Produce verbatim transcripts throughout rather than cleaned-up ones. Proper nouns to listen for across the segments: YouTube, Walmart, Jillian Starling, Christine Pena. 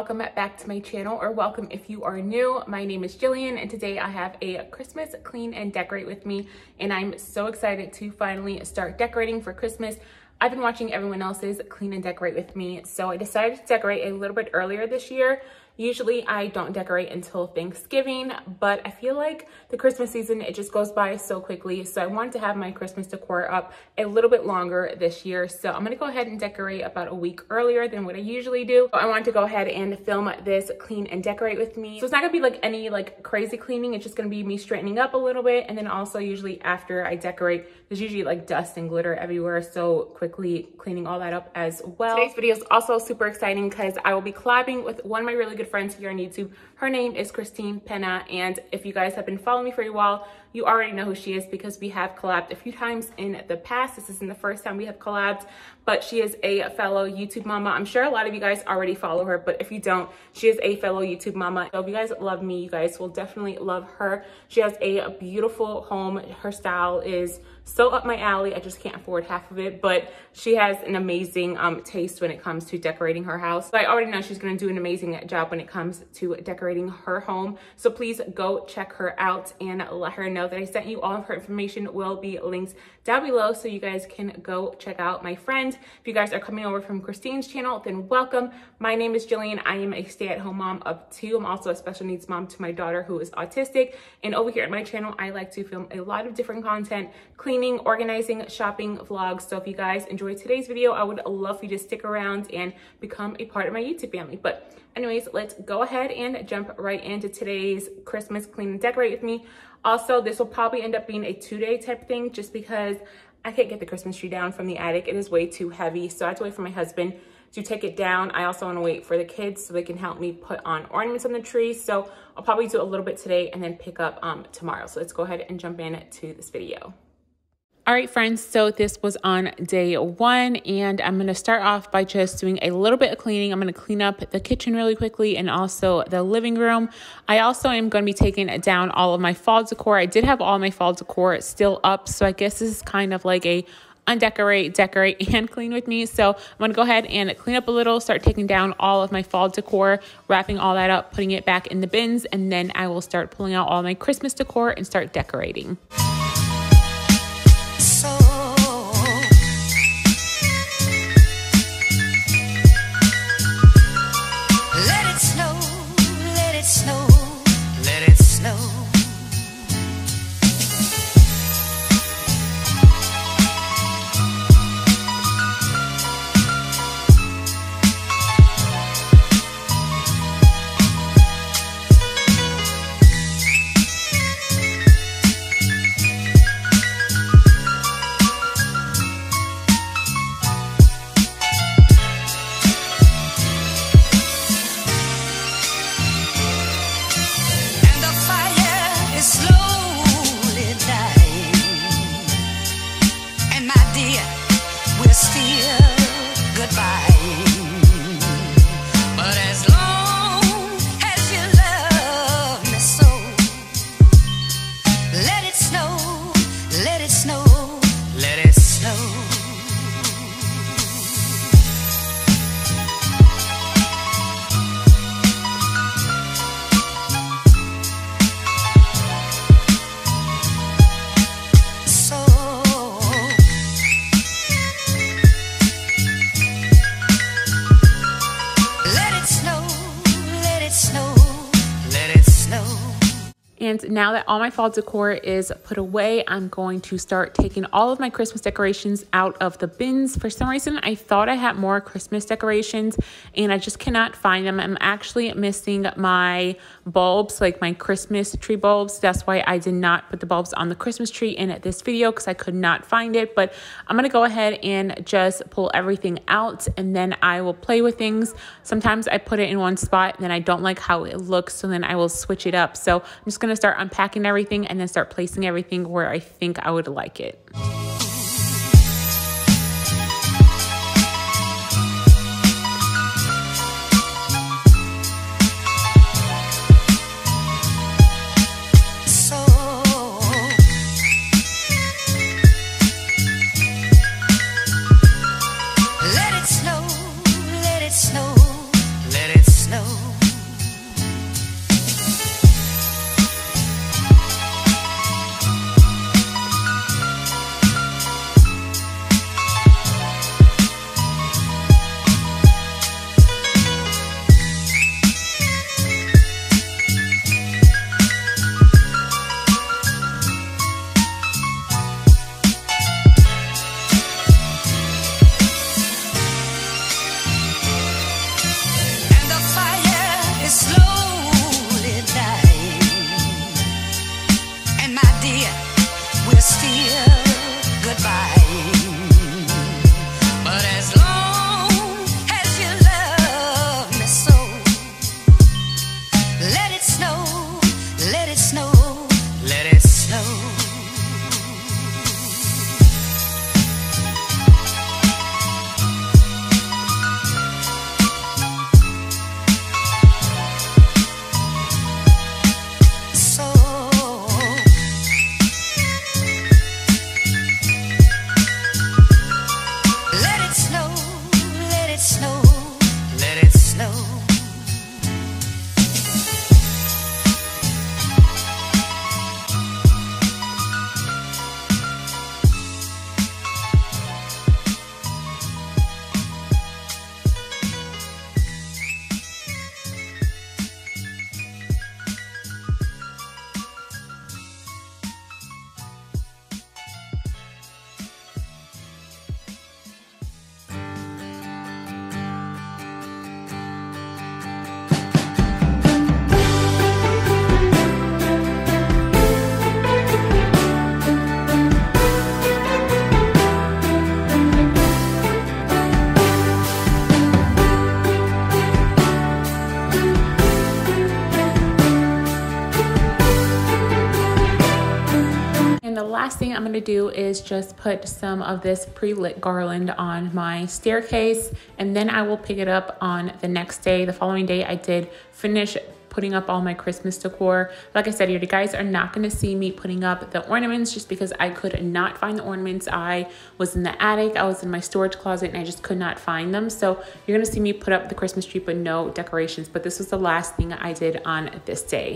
welcome back to my channel, or welcome if you are new. My name is Jillian and today I have a Christmas clean and decorate with me, and I'm so excited to finally start decorating for Christmas. I've been watching everyone else's clean and decorate with me, so I decided to decorate a little bit earlier this year. Usually I don't decorate until Thanksgiving, but I feel like the Christmas season, it just goes by so quickly. So I wanted to have my Christmas decor up a little bit longer this year. So I'm gonna go ahead and decorate about a week earlier than what I usually do. I wanted to go ahead and film this clean and decorate with me. So it's not gonna be like any like crazy cleaning. It's just gonna be me straightening up a little bit. And then also usually after I decorate, there's usually like dust and glitter everywhere. So quickly cleaning all that up as well. Today's video is also super exciting because I will be collabing with one of my really good friends here on YouTube. Her name is Christine Pena, and if you guys have been following me for a while, you already know who she is because we have collabed a few times in the past. This isn't the first time we have collabed, but she is a fellow YouTube mama. I'm sure a lot of you guys already follow her, but if you don't, she is a fellow YouTube mama. So if you guys love me, you guys will definitely love her. She has a beautiful home. Her style is so up my alley. I just can't afford half of it, but she has an amazing um, taste when it comes to decorating her house. So I already know she's gonna do an amazing job when it comes to decorating her home. So please go check her out and let her know that I sent you. All of her information will be linked down below so you guys can go check out my friend. If you guys are coming over from Christine's channel, then welcome. My name is Jillian. I am a stay-at-home mom of two. I'm also a special needs mom to my daughter who is autistic, and over here at my channel I like to film a lot of different content: cleaning, organizing, shopping, vlogs. So if you guys enjoyed today's video, I would love for you to stick around and become a part of my YouTube family. But anyways, let's go ahead and jump right into today's Christmas clean and decorate with me. Also, this will probably end up being a two-day type thing just because I can't get the Christmas tree down from the attic. It is way too heavy, so I have to wait for my husband to take it down. I also want to wait for the kids so they can help me put on ornaments on the tree. So I'll probably do a little bit today and then pick up um, tomorrow. So let's go ahead and jump in to this video. All right, friends, so this was on day one, and I'm gonna start off by just doing a little bit of cleaning. I'm gonna clean up the kitchen really quickly and also the living room. I also am gonna be taking down all of my fall decor. I did have all my fall decor still up, so I guess this is kind of like a undecorate, decorate, and clean with me. So I'm gonna go ahead and clean up a little, start taking down all of my fall decor, wrapping all that up, putting it back in the bins, and then I will start pulling out all my Christmas decor and start decorating. And now that all my fall decor is put away, I'm going to start taking all of my Christmas decorations out of the bins. For some reason, I thought I had more Christmas decorations and I just cannot find them. I'm actually missing my bulbs, like my Christmas tree bulbs. That's why I did not put the bulbs on the Christmas tree in this video because I could not find it. But I'm gonna go ahead and just pull everything out and then I will play with things. Sometimes I put it in one spot and then I don't like how it looks, so then I will switch it up. So I'm just gonna start unpacking everything and then start placing everything where I think I would like it. So let it snow, let it snow, let it snow. last thing I'm going to do is just put some of this pre-lit garland on my staircase, and then I will pick it up on the next day. The following day, I did finish putting up all my Christmas decor. Like I said, you guys are not gonna see me putting up the ornaments just because I could not find the ornaments. I was in the attic, I was in my storage closet, and I just could not find them. So you're gonna see me put up the Christmas tree, but no decorations. But this was the last thing I did on this day.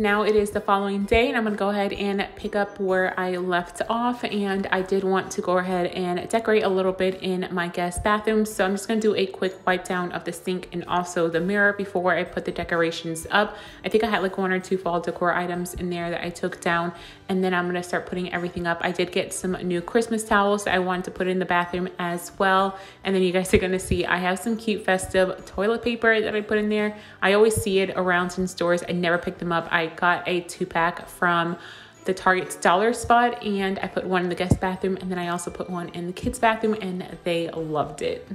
Now it is the following day, and I'm gonna go ahead and pick up where I left off. And I did want to go ahead and decorate a little bit in my guest bathroom, so I'm just gonna do a quick wipe down of the sink and also the mirror before I put the decorations up. I think I had like one or two fall decor items in there that I took down, and then I'm gonna start putting everything up. I did get some new Christmas towels that I wanted to put in the bathroom as well, and then you guys are gonna see I have some cute festive toilet paper that I put in there. I always see it around in stores. I never pick them up. I got a two pack from the Target's dollar spot, and I put one in the guest bathroom, and then I also put one in the kids bathroom, and they loved it.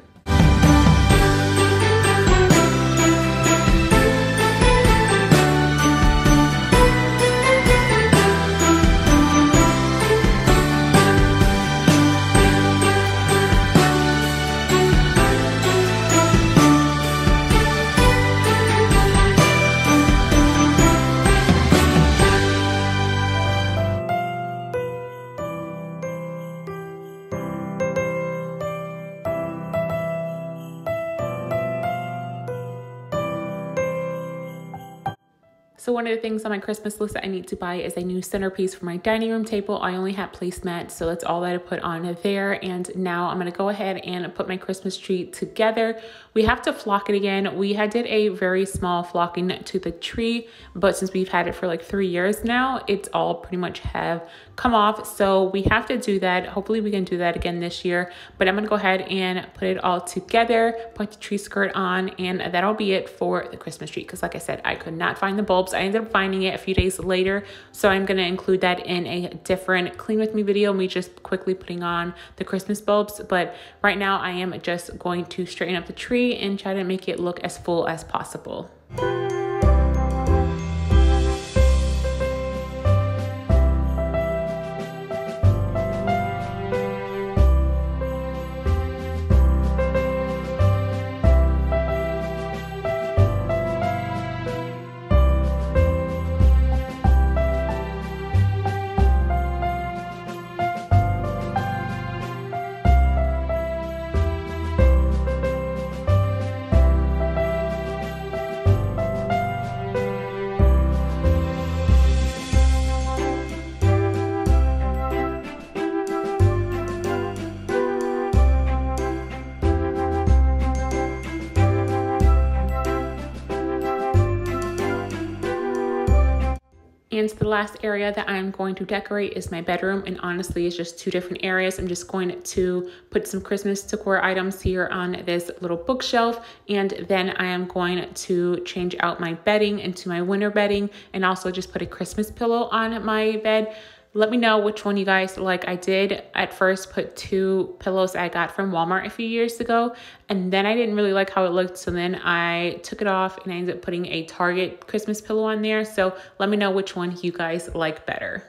So one of the things on my Christmas list that I need to buy is a new centerpiece for my dining room table. I only had placemats, so that's all that I put on there. And now I'm going to go ahead and put my Christmas tree together. We have to flock it again. We had did a very small flocking to the tree, but since we've had it for like three years now, it's all pretty much have come off. So we have to do that. Hopefully we can do that again this year, but I'm going to go ahead and put it all together, put the tree skirt on, and that'll be it for the Christmas tree. Because like I said, I could not find the bulbs. I ended up finding it a few days later, so I'm going to include that in a different clean with me video, me just quickly putting on the Christmas bulbs. But right now I am just going to straighten up the tree and try to make it look as full as possible. And the last area that I'm going to decorate is my bedroom, and honestly it's just two different areas. I'm just going to put some Christmas decor items here on this little bookshelf, and then I am going to change out my bedding into my winter bedding and also just put a Christmas pillow on my bed. Let me know which one you guys like. I did at first put two pillows I got from Walmart a few years ago, and then I didn't really like how it looked, so then I took it off and I ended up putting a Target Christmas pillow on there. So let me know which one you guys like better.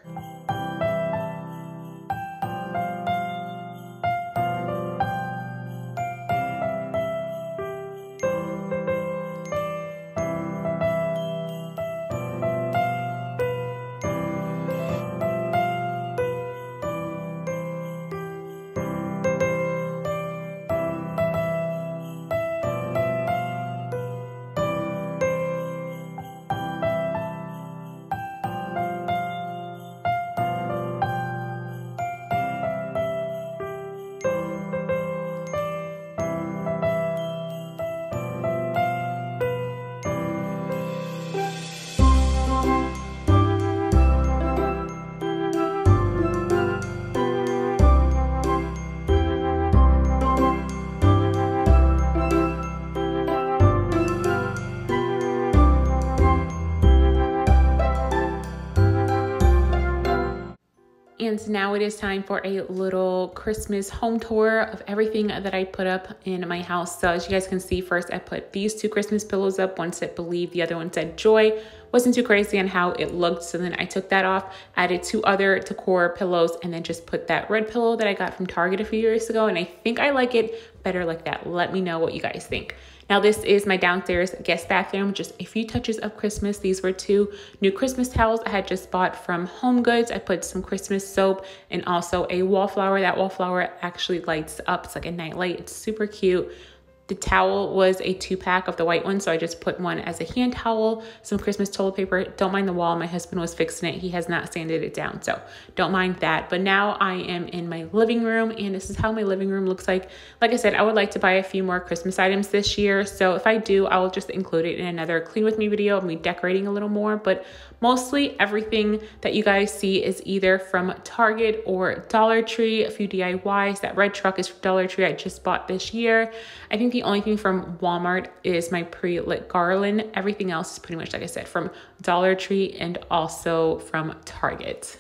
And now it is time for a little Christmas home tour of everything that I put up in my house. So as you guys can see, first I put these two Christmas pillows up. One said Believe, the other one said Joy. Wasn't too crazy on how it looked, so then I took that off, added two other decor pillows, and then just put that red pillow that I got from Target a few years ago, and I think I like it better like that. Let me know what you guys think. Now this is my downstairs guest bathroom, just a few touches of Christmas. These were two new Christmas towels I had just bought from Home Goods. I put some Christmas soap and also a wallflower. That wallflower actually lights up. It's like a night light. It's super cute. The towel was a two pack of the white one, so I just put one as a hand towel, some Christmas toilet paper. Don't mind the wall. My husband was fixing it. He has not sanded it down, so don't mind that. But now I am in my living room, and this is how my living room looks like. Like I said, I would like to buy a few more Christmas items this year, so if I do, I will just include it in another Clean With Me video of me decorating a little more. But mostly everything that you guys see is either from Target or Dollar Tree, a few D I Ys. That red truck is from Dollar Tree I just bought this year. I think the only thing from Walmart is my pre-lit garland. Everything else is pretty much, like I said, from Dollar Tree and also from Target.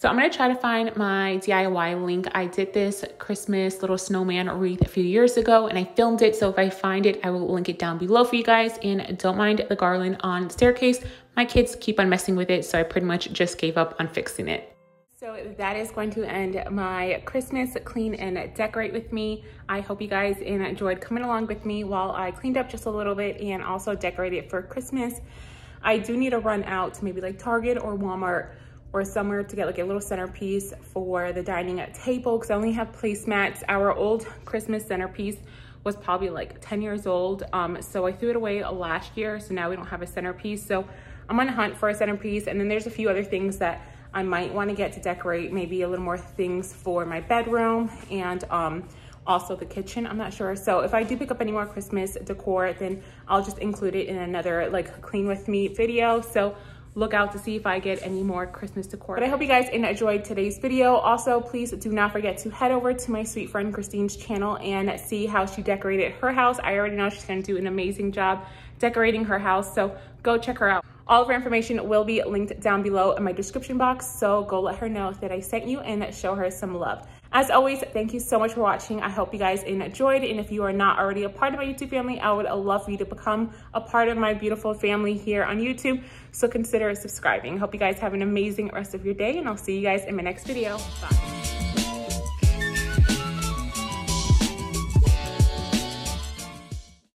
So I'm going to try to find my D I Y link. I did this Christmas little snowman wreath a few years ago and I filmed it. So if I find it, I will link it down below for you guys. And don't mind the garland on the staircase. My kids keep on messing with it, so I pretty much just gave up on fixing it. So that is going to end my Christmas clean and decorate with me. I hope you guys enjoyed coming along with me while I cleaned up just a little bit and also decorated for Christmas. I do need to run out to maybe like Target or Walmart or somewhere to get like a little centerpiece for the dining table, because I only have placemats. Our old Christmas centerpiece was probably like ten years old, um, so I threw it away last year, so now we don't have a centerpiece. So I'm on a hunt for a centerpiece, and then there's a few other things that I might want to get to decorate, maybe a little more things for my bedroom and um, also the kitchen, I'm not sure. So if I do pick up any more Christmas decor, then I'll just include it in another like Clean With Me video. So look out to see if I get any more Christmas decor. But I hope you guys enjoyed today's video. Also, please do not forget to head over to my sweet friend Christine's channel and see how she decorated her house. I already know she's gonna do an amazing job decorating her house, so go check her out. All of her information will be linked down below in my description box, so go let her know that I sent you and show her some love. As always, thank you so much for watching. I hope you guys enjoyed, and if you are not already a part of my YouTube family, I would love for you to become a part of my beautiful family here on YouTube, so consider subscribing. Hope you guys have an amazing rest of your day, and I'll see you guys in my next video. Bye.